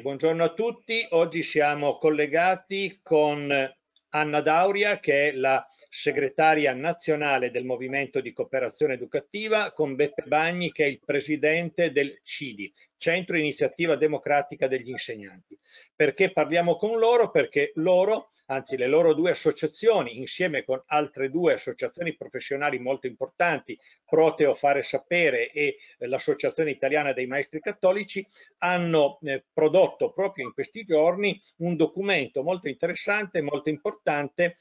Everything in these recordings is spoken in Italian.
Buongiorno a tutti, oggi siamo collegati con Anna D'Auria, che è la segretaria nazionale del Movimento di Cooperazione Educativa, con Beppe Bagni, che è il presidente del CIDI, Centro Iniziativa Democratica degli Insegnanti. Perché parliamo con loro? Perché loro, anzi le loro due associazioni, insieme con altre due associazioni professionali molto importanti, Proteo Fare Sapere e l'Associazione Italiana dei Maestri Cattolici, hanno prodotto proprio in questi giorni un documento molto interessante, molto importante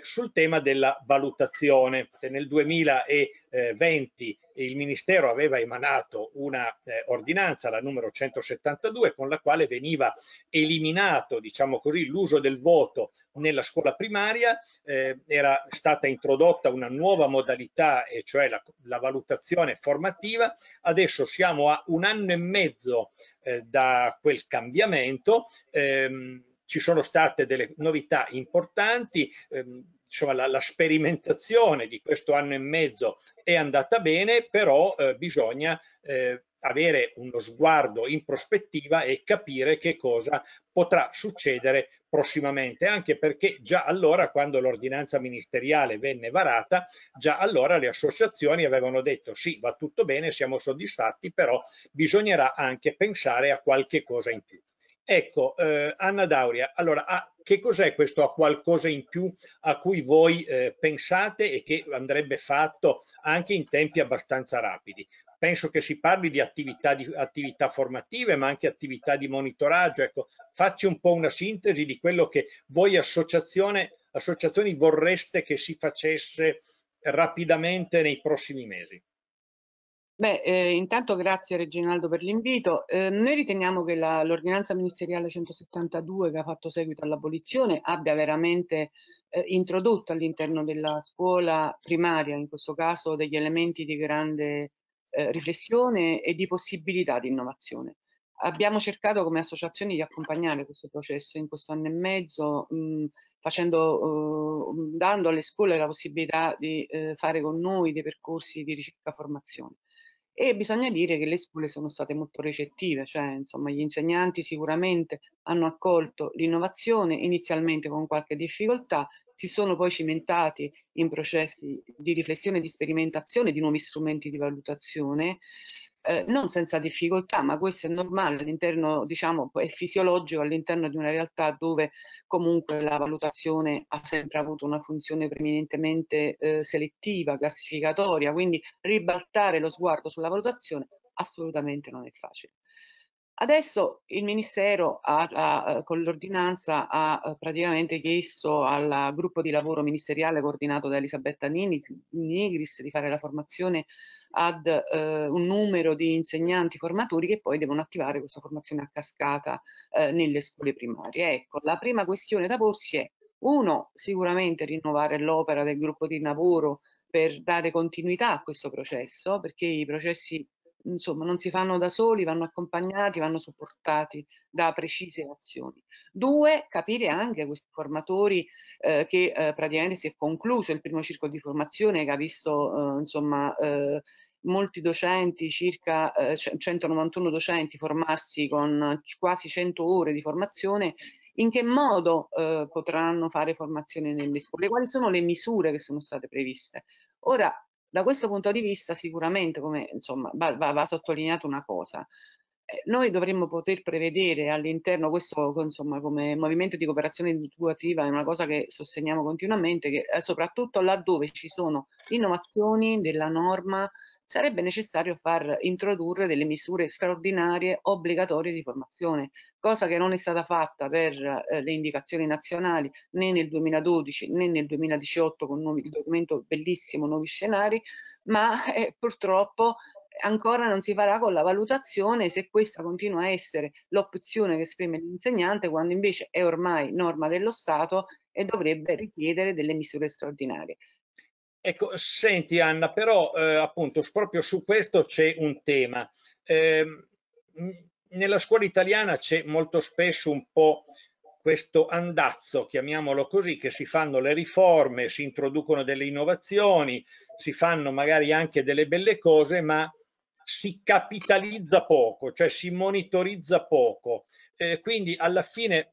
sul tema della valutazione. Nel 2020 il Ministero aveva emanato una ordinanza, la numero 172, con la quale veniva eliminato, diciamo così, l'uso del voto nella scuola primaria. Era stata introdotta una nuova modalità, e cioè la valutazione formativa. Adesso siamo a un anno e mezzo da quel cambiamento. Ci sono state delle novità importanti, insomma la sperimentazione di questo anno e mezzo è andata bene, però bisogna avere uno sguardo in prospettiva e capire che cosa potrà succedere prossimamente, anche perché già allora, quando l'ordinanza ministeriale venne varata, già allora le associazioni avevano detto sì, va tutto bene, siamo soddisfatti, però bisognerà anche pensare a qualche cosa in più. Ecco, Anna D'Auria, allora che cos'è questo a qualcosa in più a cui voi pensate e che andrebbe fatto anche in tempi abbastanza rapidi? Penso che si parli di attività formative, ma anche attività di monitoraggio. Ecco, facci un po' una sintesi di quello che voi associazioni vorreste che si facesse rapidamente nei prossimi mesi. Beh, intanto grazie Reginaldo per l'invito. Noi riteniamo che l'ordinanza ministeriale 172, che ha fatto seguito all'abolizione, abbia veramente introdotto all'interno della scuola primaria, in questo caso, degli elementi di grande riflessione e di possibilità di innovazione. Abbiamo cercato come associazioni di accompagnare questo processo in questo anno e mezzo, dando alle scuole la possibilità di fare con noi dei percorsi di ricerca e formazione. E bisogna dire che le scuole sono state molto recettive, cioè insomma gli insegnanti sicuramente hanno accolto l'innovazione inizialmente con qualche difficoltà, si sono poi cimentati in processi di riflessione e di sperimentazione di nuovi strumenti di valutazione, non senza difficoltà, ma questo è normale all'interno, diciamo, è fisiologico all'interno di una realtà dove comunque la valutazione ha sempre avuto una funzione preminentemente selettiva, classificatoria, quindi ribaltare lo sguardo sulla valutazione assolutamente non è facile. Adesso il Ministero con l'ordinanza ha praticamente chiesto al gruppo di lavoro ministeriale coordinato da Elisabetta Nin-Nigris di fare la formazione ad un numero di insegnanti formatori che poi devono attivare questa formazione a cascata nelle scuole primarie. Ecco, la prima questione da porsi è, uno, sicuramente rinnovare l'opera del gruppo di lavoro per dare continuità a questo processo, perché i processi, insomma, non si fanno da soli, vanno accompagnati, vanno supportati da precise azioni. Due, capire anche questi formatori che praticamente si è concluso il primo circolo di formazione che ha visto insomma molti docenti, circa 191 docenti formarsi con quasi 100 ore di formazione. In che modo potranno fare formazione nelle scuole? Quali sono le misure che sono state previste? Ora, da questo punto di vista sicuramente, come insomma, va sottolineata una cosa, noi dovremmo poter prevedere all'interno, questo insomma, come movimento di cooperazione educativa è una cosa che sosteniamo continuamente, che soprattutto laddove ci sono innovazioni della norma sarebbe necessario far introdurre delle misure straordinarie obbligatorie di formazione, cosa che non è stata fatta per le indicazioni nazionali né nel 2012 né nel 2018 con il documento bellissimo Nuovi Scenari, ma purtroppo ancora non si farà con la valutazione, se questa continua a essere l'opzione che esprime l'insegnante, quando invece è ormai norma dello Stato e dovrebbe richiedere delle misure straordinarie. Ecco, senti Anna, però appunto proprio su questo c'è un tema. Nella scuola italiana c'è molto spesso un po' questo andazzo, chiamiamolo così, che si fanno le riforme, si introducono delle innovazioni, si fanno magari anche delle belle cose, ma si capitalizza poco, cioè si monitorizza poco, quindi alla fine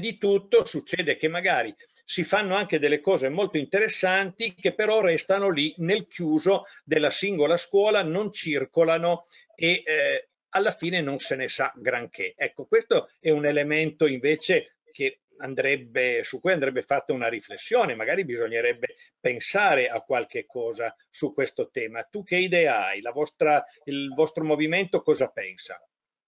di tutto succede che magari si fanno anche delle cose molto interessanti che però restano lì nel chiuso della singola scuola, non circolano e alla fine non se ne sa granché. Ecco, questo è un elemento invece che su cui andrebbe fatta una riflessione, magari bisognerebbe pensare a qualche cosa su questo tema. Tu che idea hai? Il vostro movimento cosa pensa?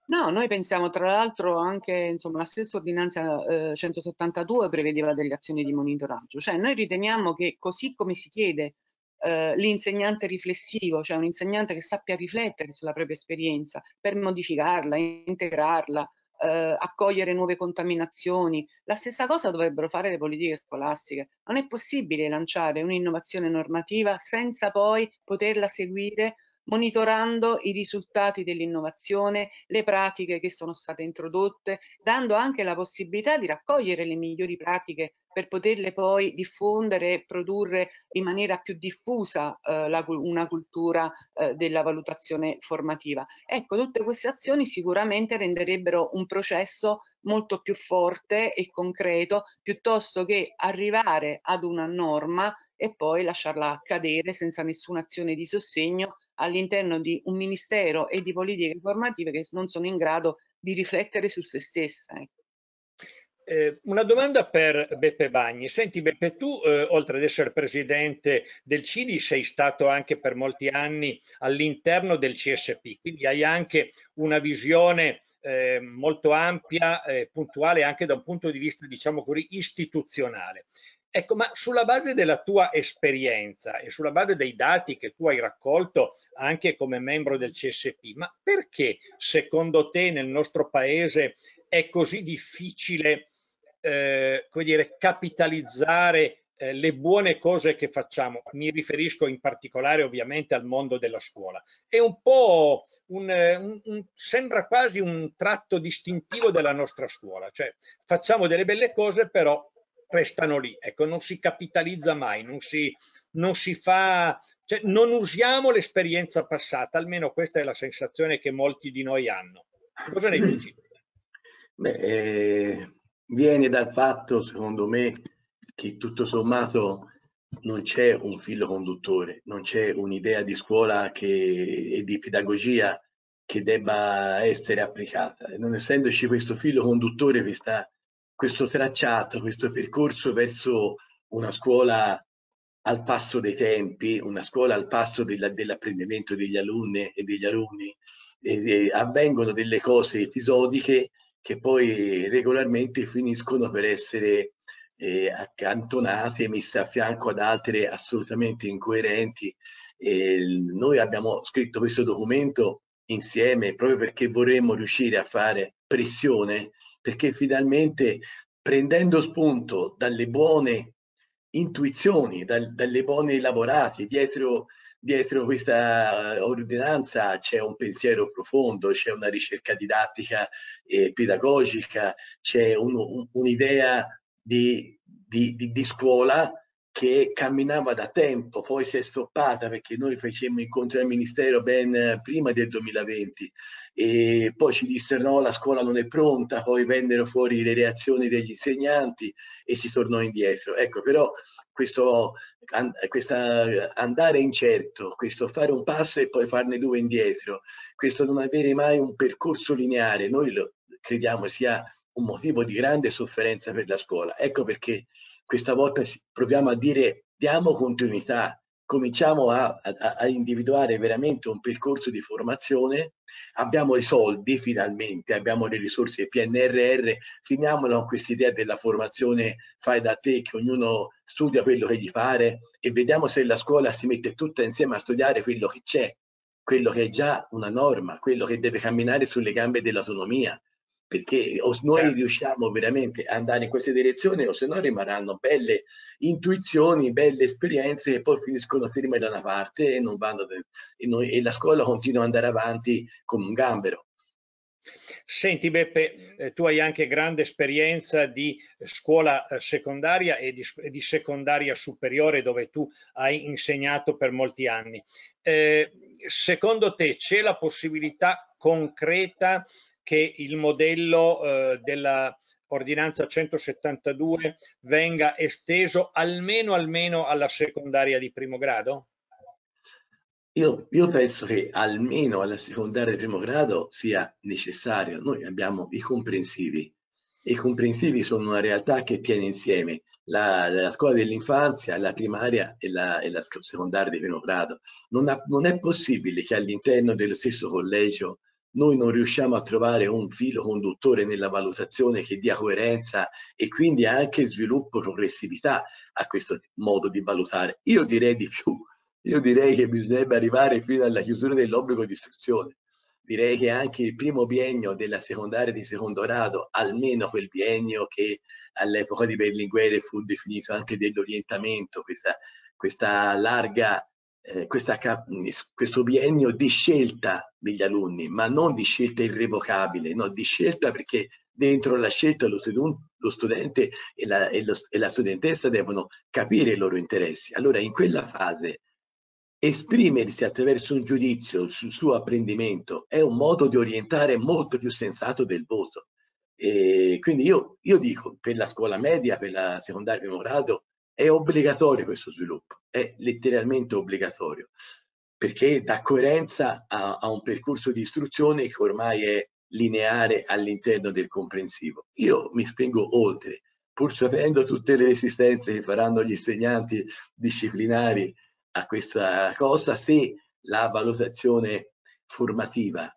No, noi pensiamo, tra l'altro, anche insomma, la stessa ordinanza 172 prevedeva delle azioni di monitoraggio, cioè noi riteniamo che così come si chiede l'insegnante riflessivo, cioè un insegnante che sappia riflettere sulla propria esperienza per modificarla, integrarla, accogliere nuove contaminazioni, la stessa cosa dovrebbero fare le politiche scolastiche. Non è possibile lanciare un'innovazione normativa senza poi poterla seguire monitorando i risultati dell'innovazione, le pratiche che sono state introdotte, dando anche la possibilità di raccogliere le migliori pratiche per poterle poi diffondere e produrre in maniera più diffusa una cultura della valutazione formativa. Ecco, tutte queste azioni sicuramente renderebbero un processo molto più forte e concreto, piuttosto che arrivare ad una norma e poi lasciarla cadere senza nessuna azione di sostegno all'interno di un ministero e di politiche formative che non sono in grado di riflettere su se stessa. Una domanda per Beppe Bagni. Senti Beppe, tu oltre ad essere presidente del CIDI sei stato anche per molti anni all'interno del CSP, quindi hai anche una visione molto ampia, puntuale anche da un punto di vista, diciamo così, istituzionale. Ecco, ma sulla base della tua esperienza e sulla base dei dati che tu hai raccolto anche come membro del CSP, ma perché secondo te nel nostro paese è così difficile come dire, capitalizzare le buone cose che facciamo? Mi riferisco in particolare ovviamente al mondo della scuola. È un po' sembra quasi un tratto distintivo della nostra scuola, cioè facciamo delle belle cose però restano lì, ecco, non si capitalizza mai, non si fa, cioè non usiamo l'esperienza passata, almeno questa è la sensazione che molti di noi hanno. Cosa ne dici? Beh, viene dal fatto, secondo me, che tutto sommato non c'è un filo conduttore, non c'è un'idea di scuola e di pedagogia che debba essere applicata. Non essendoci questo filo conduttore, questo tracciato, questo percorso verso una scuola al passo dei tempi, una scuola al passo dell'apprendimento degli alunni e degli alunni, avvengono delle cose episodiche che poi regolarmente finiscono per essere accantonate, messe a fianco ad altre assolutamente incoerenti. Noi abbiamo scritto questo documento insieme proprio perché vorremmo riuscire a fare pressione, perché finalmente, prendendo spunto dalle buone intuizioni, dalle buone lavorate, dietro questa ordinanza c'è un pensiero profondo, c'è una ricerca didattica e pedagogica, c'è un'idea di scuola che camminava da tempo, poi si è stoppata perché noi facemmo incontri al Ministero ben prima del 2020 e poi ci dissero no, la scuola non è pronta, poi vennero fuori le reazioni degli insegnanti e si tornò indietro. Ecco, però questo andare incerto, questo fare un passo e poi farne due indietro, questo non avere mai un percorso lineare, noi lo crediamo sia un motivo di grande sofferenza per la scuola. Ecco perché questa volta proviamo a dire diamo continuità, cominciamo a individuare veramente un percorso di formazione, abbiamo i soldi finalmente, abbiamo le risorse PNRR, finiamola con quest'idea della formazione fai da te che ognuno studia quello che gli pare e vediamo se la scuola si mette tutta insieme a studiare quello che c'è, quello che è già una norma, quello che deve camminare sulle gambe dell'autonomia. Perché o noi riusciamo veramente ad andare in questa direzione o se no rimarranno belle intuizioni, belle esperienze che poi finiscono ferme da una parte e, non vanno, e la scuola continua ad andare avanti come un gambero. Senti Beppe, tu hai anche grande esperienza di scuola secondaria e di secondaria superiore dove tu hai insegnato per molti anni. secondo te c'è la possibilità concreta che il modello della ordinanza 172 venga esteso almeno alla secondaria di primo grado? Io penso che almeno alla secondaria di primo grado sia necessario. Noi abbiamo i comprensivi. I comprensivi sono una realtà che tiene insieme la scuola dell'infanzia, la primaria e la secondaria di primo grado. Non è possibile che all'interno dello stesso collegio noi non riusciamo a trovare un filo conduttore nella valutazione che dia coerenza e quindi anche sviluppo e progressività a questo modo di valutare. Io direi di più, io direi che bisognerebbe arrivare fino alla chiusura dell'obbligo di istruzione. Direi che anche il primo biennio della secondaria di secondo grado, almeno quel biennio che all'epoca di Berlinguer fu definito anche dell'orientamento, questo biennio di scelta degli alunni, ma non di scelta irrevocabile, no, di scelta, perché dentro la scelta lo studente e la studentessa devono capire i loro interessi. Allora in quella fase esprimersi attraverso un giudizio sul suo apprendimento è un modo di orientare molto più sensato del voto. E quindi io dico, per la scuola media, per la secondaria primo grado, è obbligatorio questo sviluppo, è letteralmente obbligatorio, perché dà coerenza a un percorso di istruzione che ormai è lineare all'interno del comprensivo. Io mi spingo oltre, pur sapendo tutte le resistenze che faranno gli insegnanti disciplinari a questa cosa, se la valutazione formativa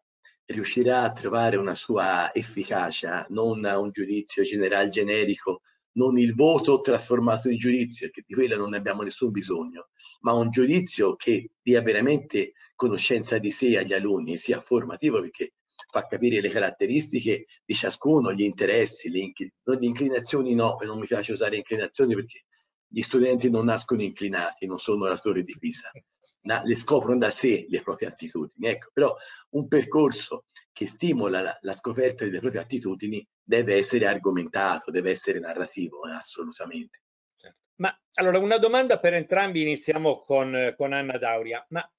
riuscirà a trovare una sua efficacia, non un giudizio generale generico, non il voto trasformato in giudizio, che di quello non abbiamo nessun bisogno, ma un giudizio che dia veramente conoscenza di sé agli alunni e sia formativo, perché fa capire le caratteristiche di ciascuno, gli interessi, le inclinazioni. No, non mi piace usare inclinazioni perché gli studenti non nascono inclinati, non sono oratori di Pisa, le scoprono da sé le proprie attitudini. Ecco, però un percorso che stimola la scoperta delle proprie attitudini deve essere argomentato, deve essere narrativo, assolutamente. Ma allora una domanda per entrambi, iniziamo con Anna D'Auria. Ma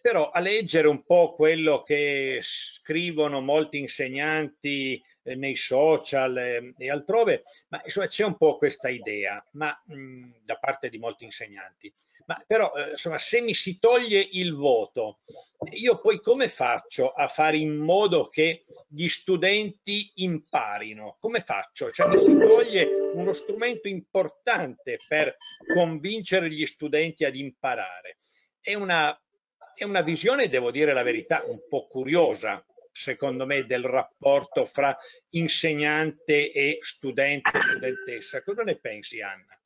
però a leggere un po' quello che scrivono molti insegnanti nei social e altrove, ma c'è un po' questa idea, ma da parte di molti insegnanti, ma però insomma, se mi si toglie il voto, io poi come faccio a fare in modo che gli studenti imparino? Come faccio? Cioè mi si toglie uno strumento importante per convincere gli studenti ad imparare. È una visione, devo dire la verità, un po' curiosa, secondo me, del rapporto fra insegnante e studente e studentessa. Cosa ne pensi, Anna?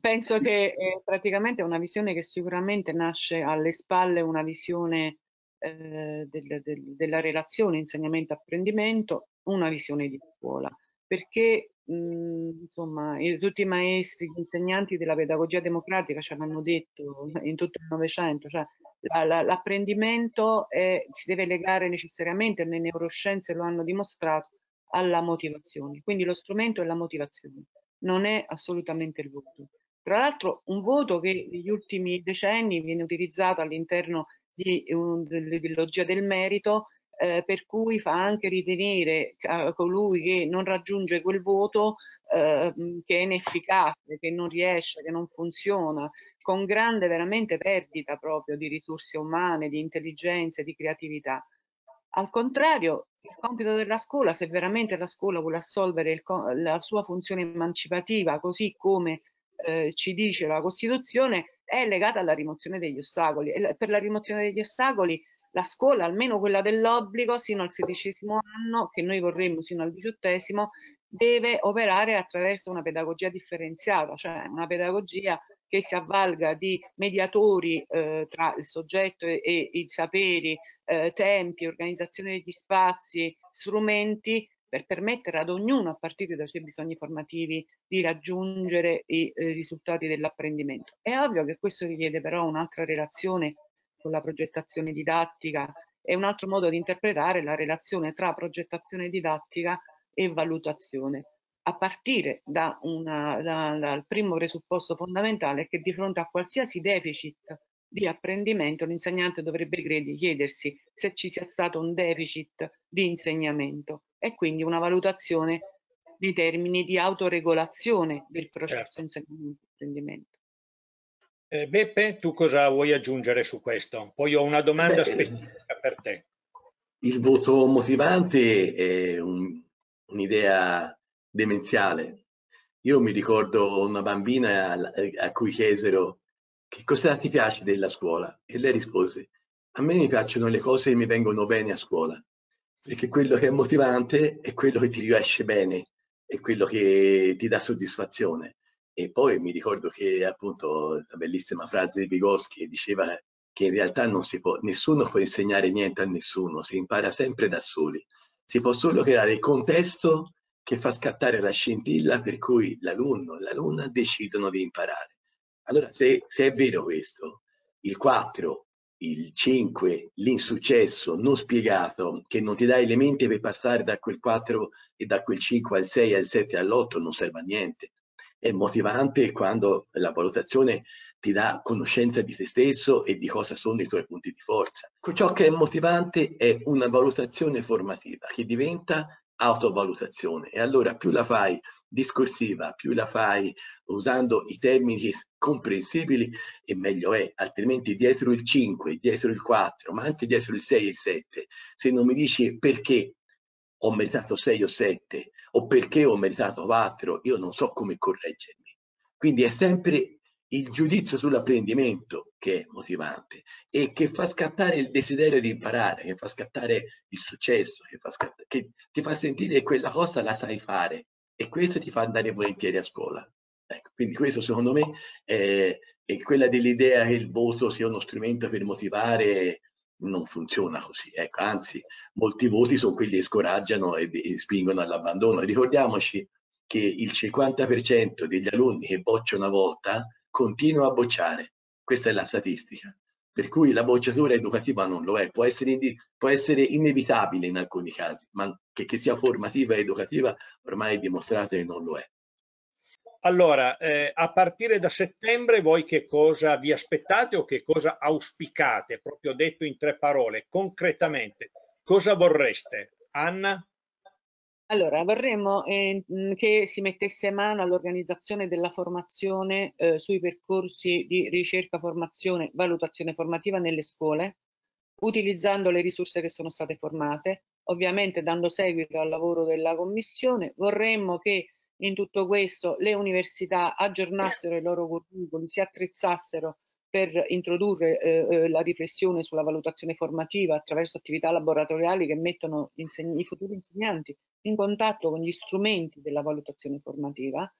Penso che praticamente è una visione che sicuramente nasce alle spalle, una visione della relazione insegnamento-apprendimento, una visione di scuola, perché insomma tutti i maestri, gli insegnanti della pedagogia democratica ci hanno detto in tutto il Novecento, cioè l'apprendimento si deve legare necessariamente, le neuroscienze lo hanno dimostrato, alla motivazione. Quindi lo strumento è la motivazione, non è assolutamente il voto. Tra l'altro un voto che negli ultimi decenni viene utilizzato all'interno dell'ideologia del merito, per cui fa anche ritenere a colui che non raggiunge quel voto che è inefficace, che non riesce, che non funziona, con grande veramente perdita proprio di risorse umane, di intelligenza, di creatività. Al contrario, il compito della scuola, se veramente la scuola vuole assolvere la sua funzione emancipativa, così come ci dice la Costituzione, è legata alla rimozione degli ostacoli, e per la rimozione degli ostacoli la scuola, almeno quella dell'obbligo, sino al 16° anno, che noi vorremmo sino al 18°, deve operare attraverso una pedagogia differenziata, cioè una pedagogia che si avvalga di mediatori tra il soggetto e i saperi, tempi, organizzazione degli spazi, strumenti, per permettere ad ognuno, a partire dai suoi bisogni formativi, di raggiungere i risultati dell'apprendimento. È ovvio che questo richiede però un'altra relazione con la progettazione didattica, è un altro modo di interpretare la relazione tra progettazione didattica e valutazione, a partire dal primo presupposto fondamentale, che di fronte a qualsiasi deficit di apprendimento, l'insegnante dovrebbe chiedersi se ci sia stato un deficit di insegnamento e quindi una valutazione di termini di autoregolazione del processo insegnamento-apprendimento. Beppe, tu cosa vuoi aggiungere su questo? Poi ho una domanda specifica per te. Il voto motivante è un'idea demenziale. Io mi ricordo una bambina a cui chiesero che cosa ti piace della scuola e lei rispose: a me mi piacciono le cose che mi vengono bene a scuola, perché quello che è motivante è quello che ti riesce bene, è quello che ti dà soddisfazione. E poi mi ricordo che appunto la bellissima frase di Vygotsky diceva che in realtà non si può, nessuno può insegnare niente a nessuno, si impara sempre da soli, si può solo creare il contesto che fa scattare la scintilla per cui l'alunno e l'alunna decidono di imparare. Allora, se è vero questo, il 4, il 5, l'insuccesso non spiegato, che non ti dà elementi per passare da quel 4 e da quel 5 al 6, al 7, all'8, non serve a niente. È motivante quando la valutazione ti dà conoscenza di te stesso e di cosa sono i tuoi punti di forza. Ciò che è motivante è una valutazione formativa che diventa autovalutazione, e allora più la fai discorsiva, più la fai usando i termini comprensibili e meglio è, altrimenti dietro il 5, dietro il 4, ma anche dietro il 6 e il 7, se non mi dici perché ho meritato 6 o 7 o perché ho meritato 4, io non so come correggermi. Quindi è sempre il giudizio sull'apprendimento che è motivante e che fa scattare il desiderio di imparare, che fa scattare il successo, che ti fa sentire che quella cosa la sai fare, e questo ti fa andare volentieri a scuola. Ecco, quindi questo secondo me è quella dell'idea che il voto sia uno strumento per motivare, non funziona così. Ecco, anzi, molti voti sono quelli che scoraggiano e spingono all'abbandono. Ricordiamoci che il 50% degli alunni che boccia una volta continua a bocciare, questa è la statistica, per cui la bocciatura educativa non lo è, può essere inevitabile in alcuni casi, ma che sia formativa e educativa ormai è dimostrato che non lo è. Allora, a partire da settembre voi che cosa vi aspettate o che cosa auspicate, proprio detto in 3 parole, concretamente, cosa vorreste? Anna? Allora, vorremmo che si mettesse mano all'organizzazione della formazione sui percorsi di ricerca, formazione, valutazione formativa nelle scuole, utilizzando le risorse che sono state formate, ovviamente dando seguito al lavoro della Commissione. Vorremmo che in tutto questo le università aggiornassero i loro curriculum, si attrezzassero per introdurre la riflessione sulla valutazione formativa attraverso attività laboratoriali che mettono i futuri insegnanti in contatto con gli strumenti della valutazione formativa.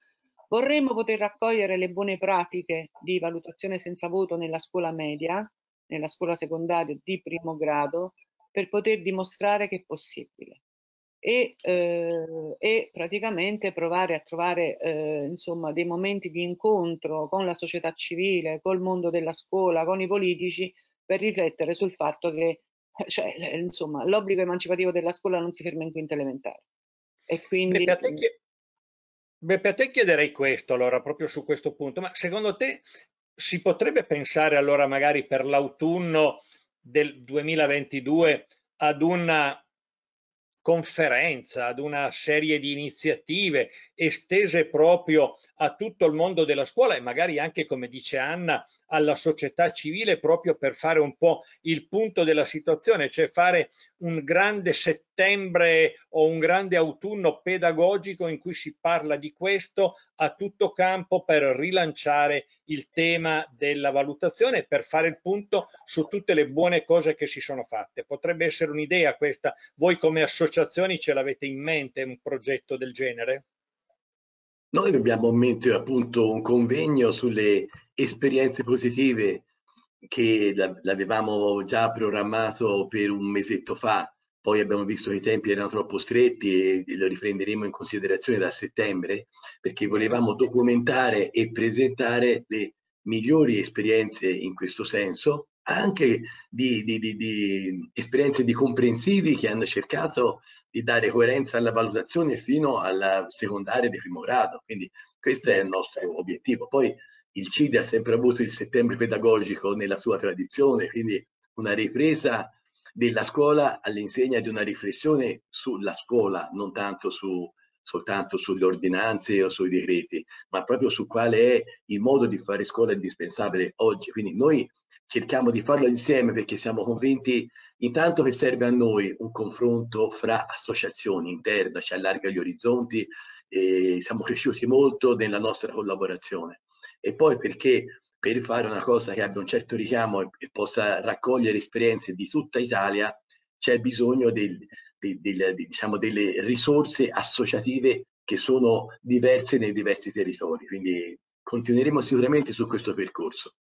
Vorremmo poter raccogliere le buone pratiche di valutazione senza voto nella scuola media, nella scuola secondaria di primo grado, per poter dimostrare che è possibile e praticamente provare a trovare insomma, dei momenti di incontro con la società civile, col mondo della scuola, con i politici, per riflettere sul fatto che l'obbligo emancipativo della scuola non si ferma in quinta elementare. E quindi Beppe, a te chiederei questo, allora, proprio su questo punto, ma secondo te si potrebbe pensare allora magari per l'autunno del 2022 ad una conferenza, ad una serie di iniziative estese proprio a tutto il mondo della scuola e magari anche, come dice Anna, alla società civile, proprio per fare un po' il punto della situazione, cioè fare un grande settembre o un grande autunno pedagogico in cui si parla di questo a tutto campo per rilanciare il tema della valutazione e per fare il punto su tutte le buone cose che si sono fatte. Potrebbe essere un'idea questa, voi come associazione ce l'avete in mente un progetto del genere? Noi abbiamo in mente appunto un convegno sulle esperienze positive che l'avevamo già programmato per un mesetto fa, poi abbiamo visto che i tempi erano troppo stretti e lo riprenderemo in considerazione da settembre, perché volevamo documentare e presentare le migliori esperienze in questo senso, anche di esperienze di comprensivi che hanno cercato di dare coerenza alla valutazione fino alla secondaria di primo grado. Quindi questo è il nostro obiettivo. Poi Il CIDI ha sempre avuto il settembre pedagogico nella sua tradizione, quindi una ripresa della scuola all'insegna di una riflessione sulla scuola, non tanto soltanto sulle ordinanze o sui decreti, ma proprio su quale è il modo di fare scuola indispensabile oggi. Quindi noi cerchiamo di farlo insieme, perché siamo convinti intanto che serve a noi un confronto fra associazioni interna, ci allarga gli orizzonti, e siamo cresciuti molto nella nostra collaborazione. E poi perché per fare una cosa che abbia un certo richiamo e possa raccogliere esperienze di tutta Italia c'è bisogno delle risorse associative che sono diverse nei diversi territori, quindi continueremo sicuramente su questo percorso.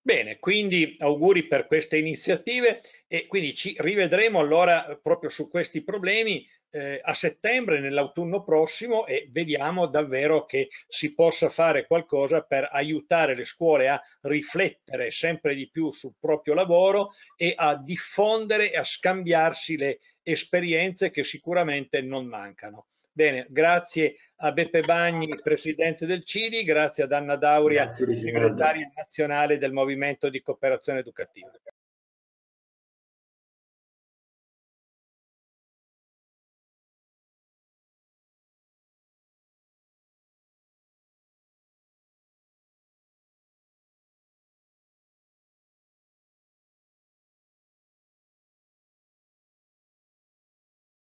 Bene, quindi auguri per queste iniziative e quindi ci rivedremo allora proprio su questi problemi a settembre, nell'autunno prossimo, e vediamo davvero che si possa fare qualcosa per aiutare le scuole a riflettere sempre di più sul proprio lavoro e a diffondere e a scambiarsi le esperienze che sicuramente non mancano. Bene, grazie a Beppe Bagni, presidente del CIDI, grazie ad Anna D'Auria, segretaria nazionale del Movimento di Cooperazione Educativa.